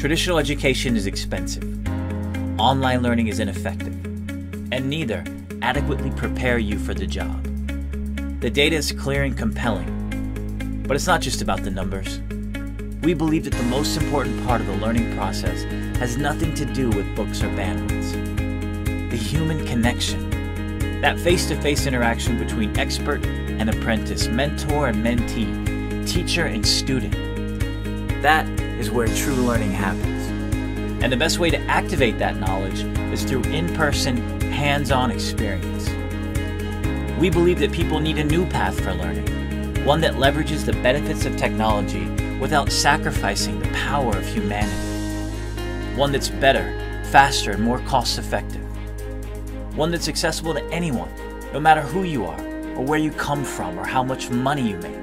Traditional education is expensive. Online learning is ineffective. And neither adequately prepare you for the job. The data is clear and compelling. But it's not just about the numbers. We believe that the most important part of the learning process has nothing to do with books or bandwidths. The human connection. That face-to-face interaction between expert and apprentice, mentor and mentee, teacher and student. That is where true learning happens. And the best way to activate that knowledge is through in-person, hands-on experience. We believe that people need a new path for learning, one that leverages the benefits of technology without sacrificing the power of humanity. One that's better, faster, and more cost-effective. One that's accessible to anyone, no matter who you are, or where you come from, or how much money you make.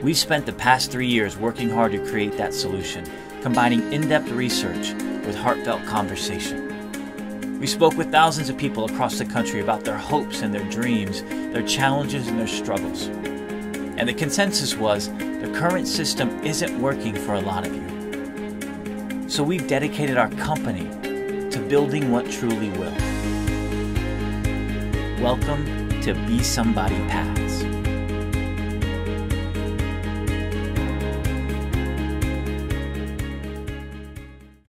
We've spent the past 3 years working hard to create that solution, combining in-depth research with heartfelt conversation. We spoke with thousands of people across the country about their hopes and their dreams, their challenges and their struggles. And the consensus was, the current system isn't working for a lot of you. So we've dedicated our company to building what truly will. Welcome to Besomebody Paths.